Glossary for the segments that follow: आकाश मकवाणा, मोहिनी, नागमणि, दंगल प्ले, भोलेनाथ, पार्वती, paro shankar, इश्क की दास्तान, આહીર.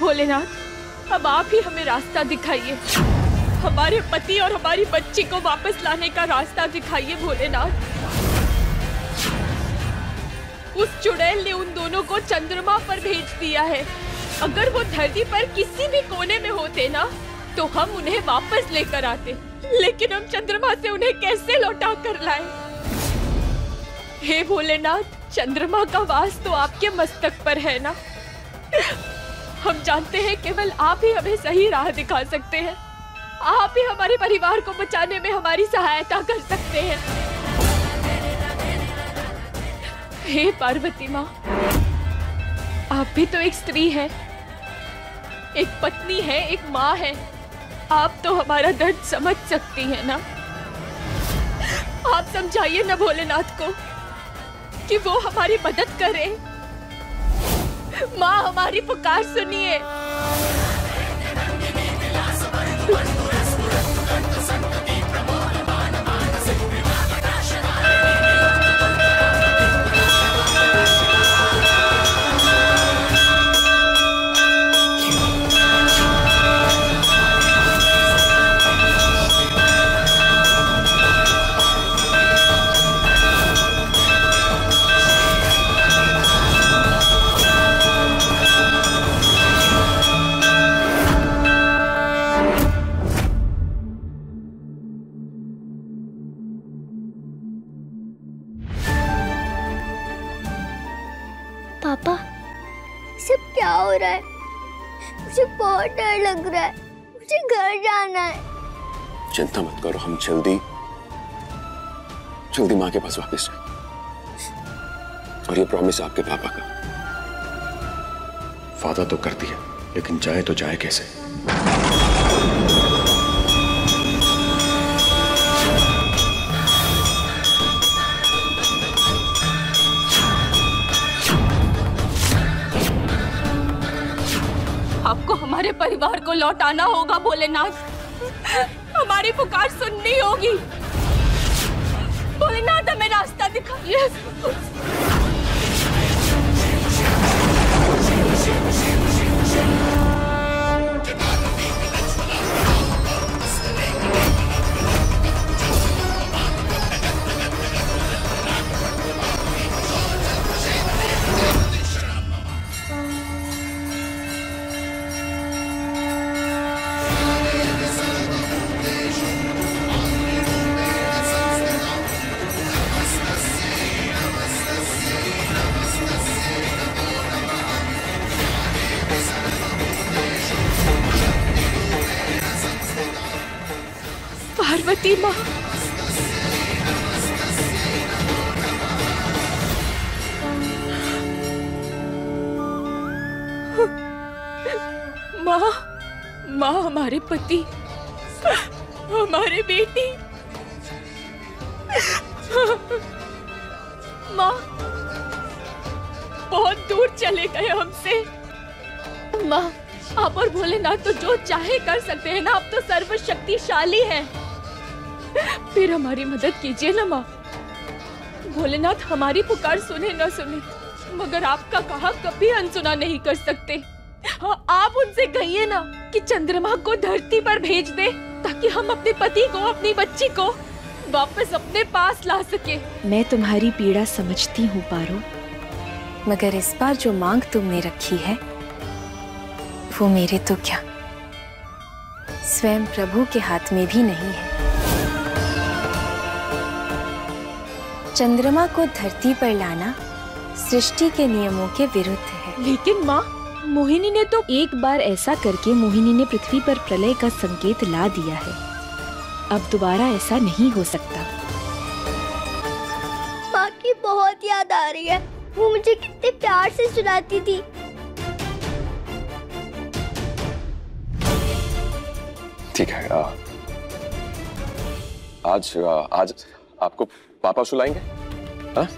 भोलेनाथ, अब आप ही हमें रास्ता दिखाइए, हमारे पति और हमारी बच्ची को वापस लाने का रास्ता दिखाइए। भोलेनाथ, उस चुड़ैल ने उन दोनों को चंद्रमा पर भेज दिया है। अगर वो धरती पर किसी भी कोने में होते ना, तो हम उन्हें वापस लेकर आते, लेकिन हम चंद्रमा से उन्हें कैसे लौटा कर लाए। हे भोलेनाथ, चंद्रमा का वास तो आपके मस्तक पर है ना। हम जानते हैं केवल आप ही हमें सही राह दिखा सकते हैं, आप ही हमारे परिवार को बचाने में हमारी सहायता कर सकते हैं। हे पार्वती माँ, आप भी तो एक स्त्री है, एक पत्नी है, एक माँ है। आप तो हमारा दर्द समझ सकती हैं ना। आप समझाइए ना भोलेनाथ को कि वो हमारी मदद करे। माँ, हमारी पुकार सुनिए। पापा, सब क्या हो रहा है? मुझे बहुत डर लग रहा है, मुझे घर जाना है। चिंता मत करो, हम जल्दी जल्दी माँ के पास वापस जाएं। और ये प्रॉमिस आपके पापा का। वादा तो कर दिया, लेकिन जाए तो जाए कैसे? आपको हमारे परिवार को लौटाना होगा भोलेनाथ, हमारी पुकार सुननी होगी। भोलेनाथ, हमें रास्ता दिखाइए। पार्वती माँ, माँ, हमारे पति, हमारे बेटी, माँ बहुत दूर चले गए हमसे। माँ, आप और भोलेनाथ तो जो चाहे कर सकते हैं ना, आप तो सर्वशक्तिशाली हैं। फिर हमारी मदद कीजिए ना माँ। भोलेनाथ हमारी पुकार सुने ना सुने, मगर आपका कहा कभी अनसुना नहीं कर सकते। हाँ, आप उनसे कहिए ना कि चंद्रमा को धरती पर भेज दे, ताकि हम अपने पति को, अपनी बच्ची को वापस अपने पास ला सके। मैं तुम्हारी पीड़ा समझती हूँ पारो, मगर इस बार जो मांग तुमने रखी है, वो मेरे तो क्या, स्वयं प्रभु के हाथ में भी नहीं है। चंद्रमा को धरती पर लाना सृष्टि के नियमों के विरुद्ध है। लेकिन माँ, मोहिनी ने तो एक बार ऐसा करके मोहिनी ने पृथ्वी पर प्रलय का संकेत ला दिया है। अब दोबारा ऐसा नहीं हो सकता। माँ की बहुत याद आ रही है, वो मुझे कितने प्यार से सुनाती थी। ठीक है, आज आपको पापा सुलाएंगे। हाँ,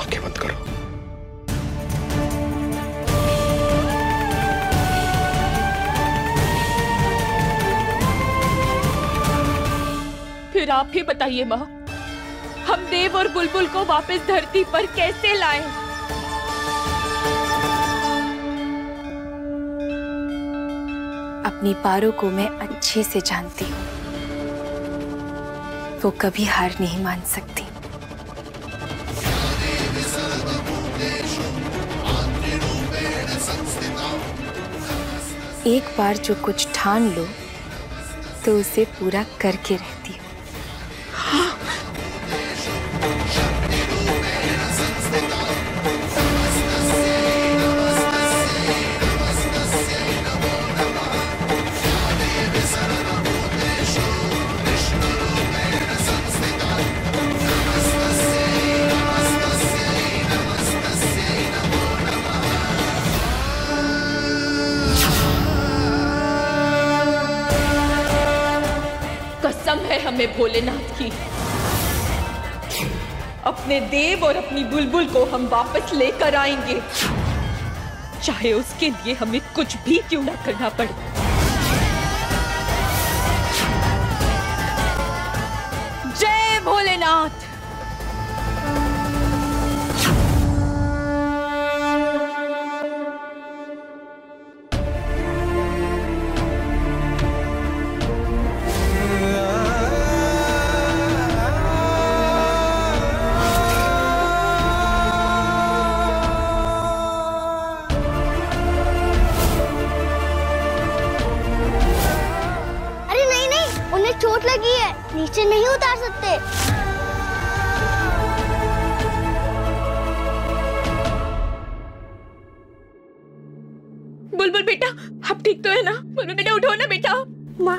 आंखें बंद करो। फिर आप ही बताइए माँ, हम देव और बुलबुल को वापस धरती पर कैसे लाएं? अपनी पारो को मैं अच्छे से जानती हूँ, वो कभी हार नहीं मान सकती। एक बार जो कुछ ठान लो तो उसे पूरा करके रहती हो। हाँ। हमें भोलेनाथ की, अपने देव और अपनी बुलबुल को हम वापस लेकर आएंगे, चाहे उसके लिए हमें कुछ भी क्यों ना करना पड़े। जय भोलेनाथ। नीचे नहीं उतार सकते। बुलबुल बेटा, अब ठीक तो है ना? बुलबुल बेटा उठो ना बेटा। माँ,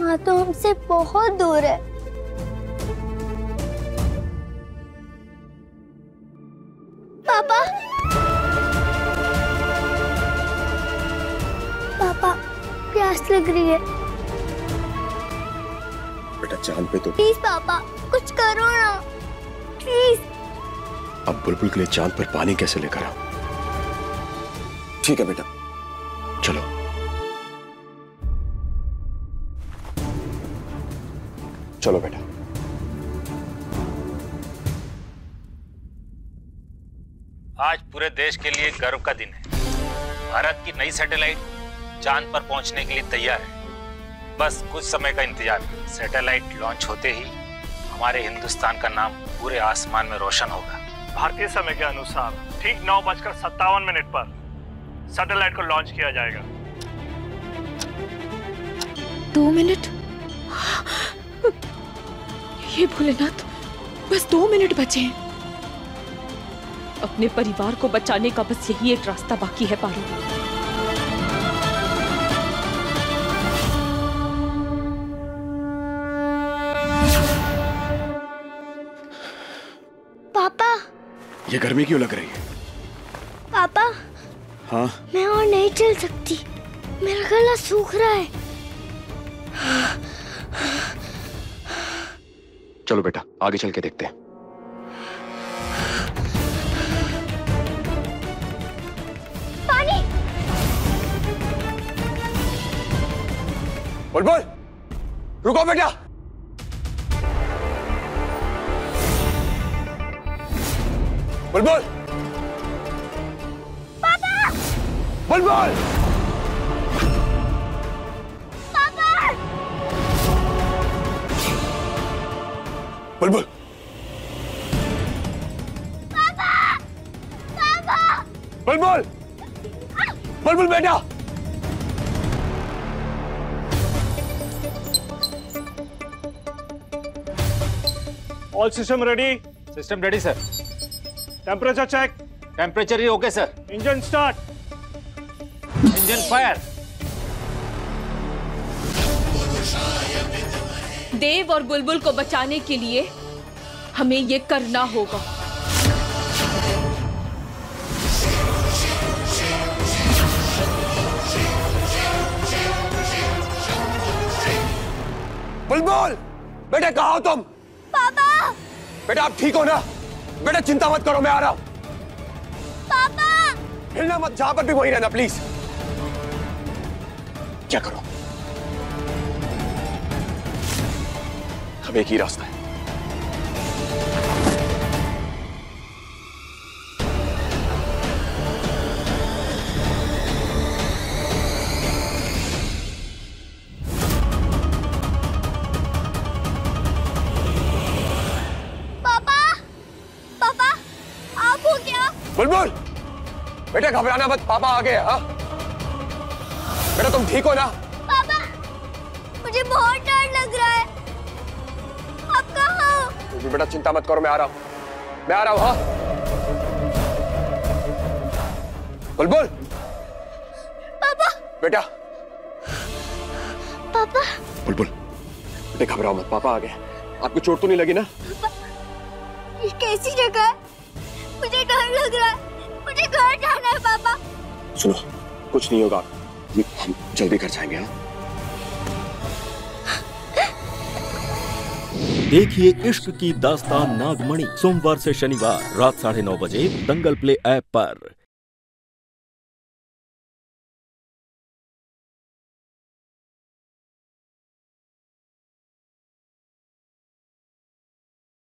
माँ तो हमसे बहुत दूर है। पापा, प्यास लग रही है। बेटा चांद पे तो प्लीज पापा कुछ करो ना, प्लीज। अब बुलबुल के लिए चांद पर पानी कैसे लेकर आऊं? ठीक है बेटा, चलो। चलो बेटा। आज पूरे देश के लिए गर्व का दिन है। भारत की नई सैटेलाइट चांद पर पहुंचने के लिए तैयार है, बस कुछ समय का इंतजार। सैटेलाइट लॉन्च होते ही हमारे हिंदुस्तान का नाम पूरे आसमान में रोशन होगा। भारतीय समय के अनुसार ठीक 9:57 पर सैटेलाइट को लॉन्च किया जाएगा। 2 मिनट, ये भोलेनाथ, बस 2 मिनट बचे हैं। अपने परिवार को बचाने का बस यही एक रास्ता बाकी है पारू। पापा, ये गर्मी क्यों लग रही है? पापा। हाँ? मैं और नहीं चल सकती, मेरा गला सूख रहा है। चलो बेटा, आगे चल के देखते हैं। बुलबुल, रुको बेटा। बुलबुल, पापा। बुलबुल, पापा। बुलबुल, पापा, पापा। बुलबुल, बुलबुल बेटा, all system ready sir. Temperature check, temperature ही okay sir. Engine start, engine fire. Dev और बुलबुल को बचाने के लिए हमें ये करना होगा। बुलबुल बेटा कहाँ हो तुम? पापा। बेटा आप ठीक हो ना? बेटा चिंता मत करो, मैं आ रहा हूँ। पापा हिलना मत, जहाँ पर भी वहीं रहना प्लीज। क्या करो, अब एक ही रास्ता है। पापा, पापा आप हो क्या? बुलबुल बेटा घबराना मत, पापा आ गए। हाँ बेटा तुम ठीक हो ना? पापा मुझे बहुत डर लग रहा है, बेटा चिंता मत करो, मैं आ रहा हूं, मैं आ रहा हूं। हाँ बुलबुल। पापा। बेटा। पापा। बुलबुल बेटा घबराओ मत, पापा आ गए। आपको चोट तो नहीं लगी ना? ये कैसी जगह है? मुझे डर लग रहा है, मुझे घर जाना है। पापा सुनो, कुछ नहीं होगा, हम जल्दी घर जाएंगे। हाँ देखिए इश्क की दास्तान नागमणि सोमवार से शनिवार रात 9:30 बजे दंगल प्ले ऐप पर।